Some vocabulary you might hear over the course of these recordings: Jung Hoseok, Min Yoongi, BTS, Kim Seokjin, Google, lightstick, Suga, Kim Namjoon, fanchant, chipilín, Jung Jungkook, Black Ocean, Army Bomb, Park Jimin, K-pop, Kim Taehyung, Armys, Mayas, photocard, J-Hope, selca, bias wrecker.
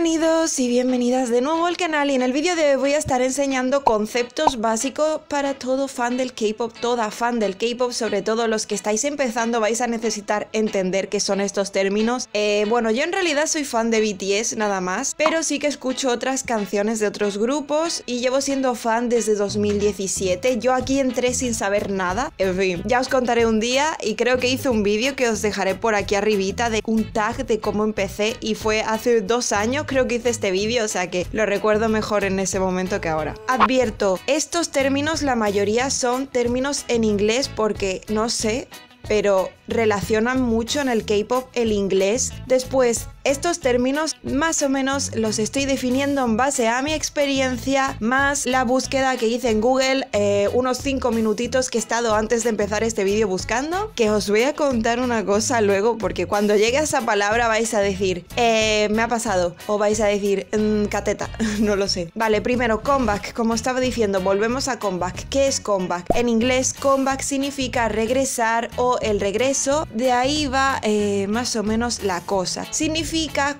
Bienvenidos y bienvenidas de nuevo al canal, y en el vídeo de hoy voy a estar enseñando conceptos básicos para todo fan del K-pop, toda fan del K-pop, sobre todo los que estáis empezando vais a necesitar entender qué son estos términos. Bueno, yo en realidad soy fan de BTS nada más, pero sí que escucho otras canciones de otros grupos y llevo siendo fan desde 2017. Yo aquí entré sin saber nada, en fin, ya os contaré un día, y creo que hice un vídeo que os dejaré por aquí arribita de un tag de cómo empecé, y fue hace 2 años creo que hice este vídeo, o sea que lo recuerdo mejor en ese momento que ahora. Advierto, estos términos la mayoría son términos en inglés porque no sé, pero relacionan mucho en el K-pop el inglés. Después, estos términos más o menos los estoy definiendo en base a mi experiencia, más la búsqueda que hice en Google, unos 5 minutitos que he estado antes de empezar este vídeo buscando, que os voy a contar una cosa luego, porque cuando llegue a esa palabra vais a decir, me ha pasado, o vais a decir, cateta, no lo sé. Vale, primero, comeback, como estaba diciendo, volvemos a comeback. ¿Qué es comeback? En inglés, comeback significa regresar o el regreso, de ahí va más o menos la cosa. Significa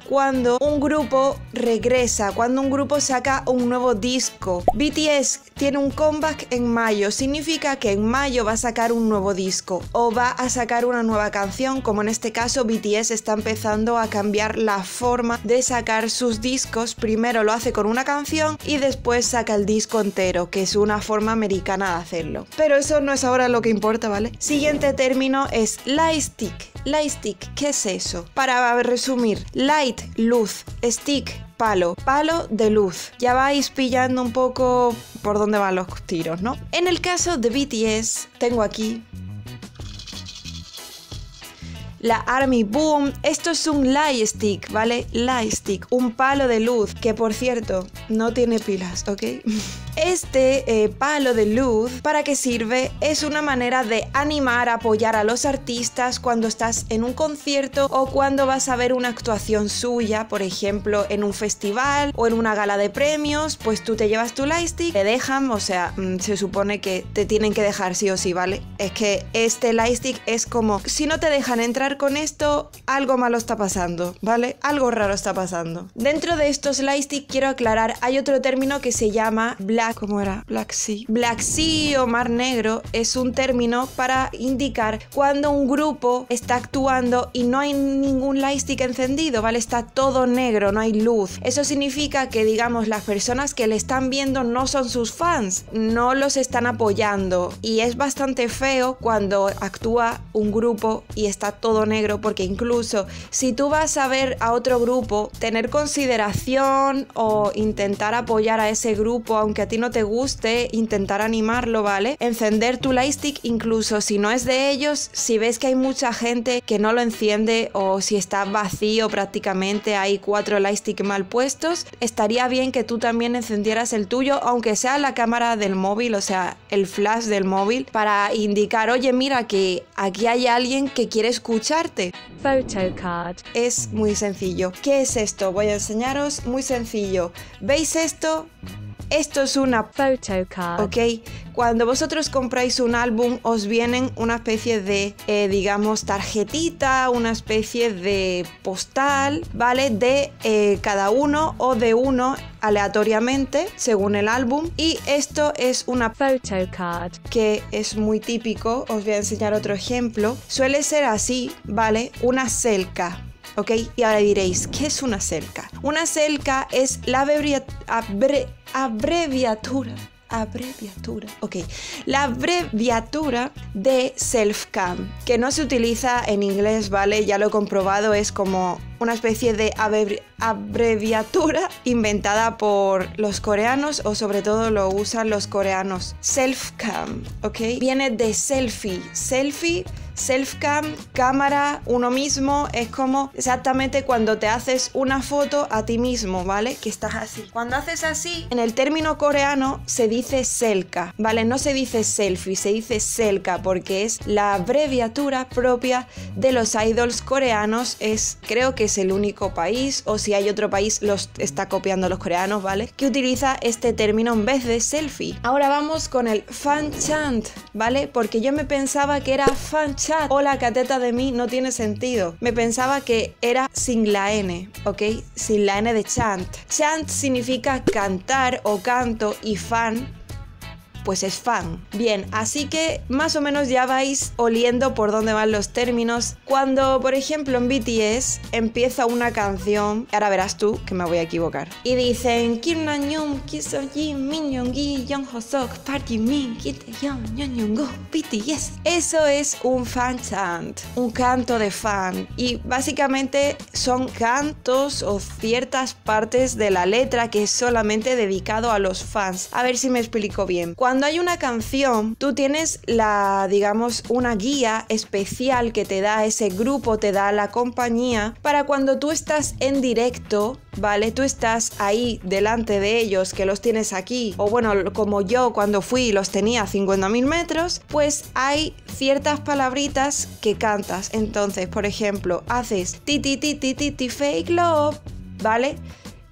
cuando un grupo regresa, cuando un grupo saca un nuevo disco. BTS tiene un comeback en mayo, significa que en mayo va a sacar un nuevo disco o va a sacar una nueva canción, como en este caso BTS está empezando a cambiar la forma de sacar sus discos. Primero lo hace con una canción y después saca el disco entero, que es una forma americana de hacerlo. Pero eso no es ahora lo que importa, ¿vale? Siguiente término es light stick. Light stick, ¿qué es eso? Para resumir, light, luz, stick, palo, palo de luz. Ya vais pillando un poco por dónde van los tiros, ¿no? En el caso de BTS, tengo aquí la Army Bomb. Esto es un light stick, ¿vale? Light stick, un palo de luz, que por cierto, no tiene pilas, ¿ok? Este palo de luz, ¿para qué sirve? Es una manera de animar, apoyar a los artistas cuando estás en un concierto o cuando vas a ver una actuación suya, por ejemplo, en un festival o en una gala de premios. Pues tú te llevas tu light stick, te dejan, o sea, se supone que te tienen que dejar sí o sí, ¿vale? Es que este light stick es como, si no te dejan entrar con esto, algo malo está pasando, ¿vale? Algo raro está pasando. Dentro de estos lightstick, quiero aclarar, hay otro término que se llama black, ¿cómo era? Black Sea. Black Sea o Mar Negro es un término para indicar cuando un grupo está actuando y no hay ningún lightstick encendido, ¿vale? Está todo negro, no hay luz. Eso significa que, digamos, las personas que le están viendo no son sus fans, no los están apoyando, y es bastante feo cuando actúa un grupo y está todo negro, porque incluso si tú vas a ver a otro grupo, tener consideración o intentar apoyar a ese grupo aunque a ti no te guste, intentar animarlo, ¿vale? Encender tu lightstick incluso si no es de ellos, si ves que hay mucha gente que no lo enciende o si está vacío prácticamente, hay 4 lightstick mal puestos, estaría bien que tú también encendieras el tuyo, aunque sea la cámara del móvil, o sea, el flash del móvil, para indicar, oye, mira que aquí hay alguien que quiere escuchar. Photocard. Es muy sencillo. ¿Qué es esto? Voy a enseñaros, muy sencillo. ¿Veis esto? Esto es una photocard, ¿ok? Cuando vosotros compráis un álbum os vienen una especie de, digamos, tarjetita, una especie de postal, ¿vale? De cada uno o de uno aleatoriamente según el álbum, y esto es una photocard que es muy típico. Os voy a enseñar otro ejemplo. Suele ser así, ¿vale? Una selca. ¿Ok? Y ahora diréis, ¿qué es una selca? Una selca es la abreviatura de self-cam, que no se utiliza en inglés, ¿vale? Ya lo he comprobado, es como una especie de abreviatura inventada por los coreanos, o sobre todo lo usan los coreanos. Self-cam, ¿ok? Viene de selfie. Selfie, self-cam, cámara, uno mismo, es como exactamente cuando te haces una foto a ti mismo, ¿vale? Que estás así. Cuando haces así, en el término coreano se dice selca, ¿vale? No se dice selfie, se dice selca, porque es la abreviatura propia de los idols coreanos. Es, creo que es el único país, o si hay otro país los está copiando los coreanos, ¿vale? Que utiliza este término en vez de selfie. Ahora vamos con el fan chant, ¿vale? Porque yo me pensaba que era fan chant. chat. Hola, cateta de mí, no tiene sentido. Me pensaba que era sin la N, ¿ok? Sin la N de chant. Chant significa cantar o canto y fan, pues es fan. Bien, así que más o menos ya vais oliendo por dónde van los términos. Cuando, por ejemplo, en BTS empieza una canción, ahora verás tú que me voy a equivocar, y dicen Kim Namjoon, Kim Seokjin, Min Yoongi, Jung Hoseok, Park Jimin, Kim Taehyung, Jung Jungkook, BTS. Eso es un fan chant, un canto de fan. Y básicamente son cantos o ciertas partes de la letra que es solamente dedicado a los fans. A ver si me explico bien. Cuando hay una canción, tú tienes la, digamos, una guía especial que te da ese grupo, te da la compañía, para cuando tú estás en directo, ¿vale? Tú estás ahí delante de ellos, que los tienes aquí, o bueno, como yo cuando fui los tenía a 50.000 metros, pues hay ciertas palabritas que cantas. Entonces, por ejemplo, haces ti ti ti ti ti ti fake love, ¿vale?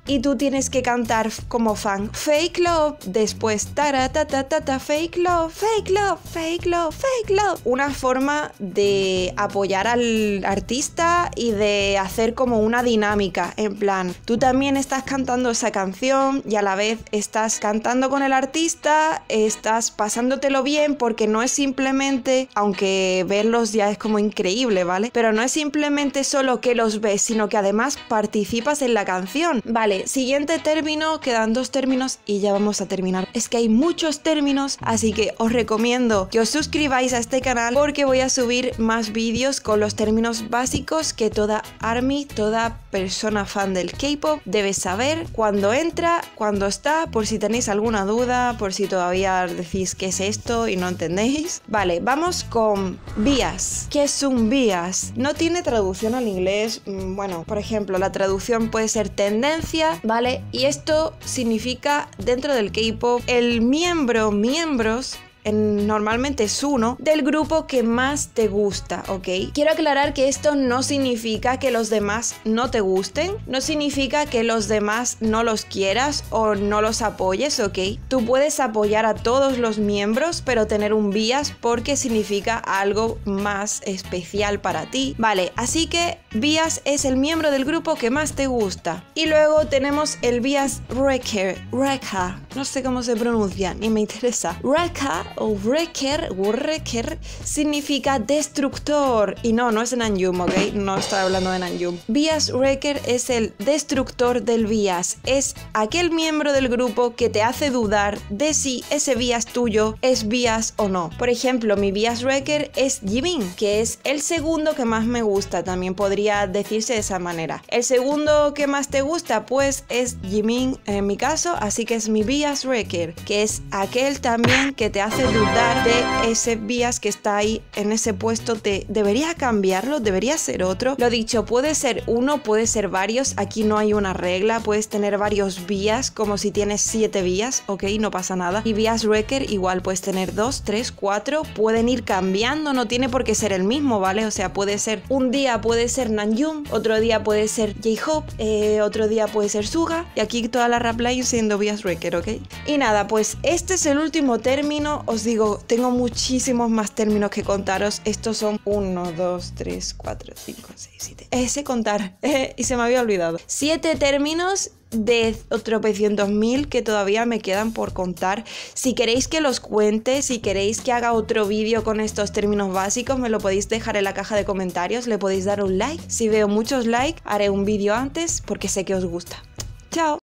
Y tú tienes que cantar como fan fake love, después taratatata fake love, fake love, fake love, fake love. Una forma de apoyar al artista y de hacer como una dinámica, en plan, tú también estás cantando esa canción y a la vez estás cantando con el artista, estás pasándotelo bien, porque no es simplemente, aunque verlos ya es como increíble, ¿vale? Pero no es simplemente solo que los ves, sino que además participas en la canción, ¿vale? Siguiente término, quedan dos términos y ya vamos a terminar. Es que hay muchos términos, así que os recomiendo que os suscribáis a este canal porque voy a subir más vídeos con los términos básicos que toda ARMY, toda persona fan del K-pop debe saber cuando entra, cuando está, por si tenéis alguna duda, por si todavía decís qué es esto y no entendéis. Vale, vamos con bias. ¿Qué es un bias? No tiene traducción al inglés, bueno, por ejemplo, la traducción puede ser tendencia, ¿vale? Y esto significa, dentro del K-pop, el miembro, miembros, normalmente es uno, del grupo que más te gusta, ¿ok? Quiero aclarar que esto no significa que los demás no te gusten, no significa que los demás no los quieras o no los apoyes, ¿ok? Tú puedes apoyar a todos los miembros, pero tener un bias porque significa algo más especial para ti, ¿vale? Así que bias es el miembro del grupo que más te gusta. Y luego tenemos el bias Wrecker, no sé cómo se pronuncia, ni me interesa. Wrecker o Wrecker significa destructor. Y no es Namjoon, ¿ok? No estoy hablando de Namjoon. Bias Wrecker es el destructor del bias. Es aquel miembro del grupo que te hace dudar de si ese bias tuyo es bias o no. Por ejemplo, mi bias Wrecker es Jimin, que es el segundo que más me gusta. También podría decirse de esa manera. El segundo que más te gusta, pues, es Jimin en mi caso, así que es mi bias Wrecker, que es aquel también que te hace dudar de ese bias que está ahí en ese puesto. Te debería cambiarlo, debería ser otro. Lo dicho, puede ser uno, puede ser varios, aquí no hay una regla, puedes tener varios bias, como si tienes 7 bias, ok, no pasa nada. Y bias wrecker igual puedes tener 2, 3, 4, pueden ir cambiando, no tiene por qué ser el mismo, ¿vale? O sea, puede ser, un día puede ser Namjoon, otro día puede ser J-Hope, otro día puede ser Suga, y aquí toda la rap line siendo bias wrecker, ok. Y nada, pues este es el último término. Os digo, tengo muchísimos más términos que contaros. Estos son 1, 2, 3, 4, 5, 6, 7. Ese contar. Y se me había olvidado. 7 términos de tropecientos mil que todavía me quedan por contar. Si queréis que los cuente, si queréis que haga otro vídeo con estos términos básicos, me lo podéis dejar en la caja de comentarios. Le podéis dar un like. Si veo muchos likes, haré un vídeo antes porque sé que os gusta. Chao.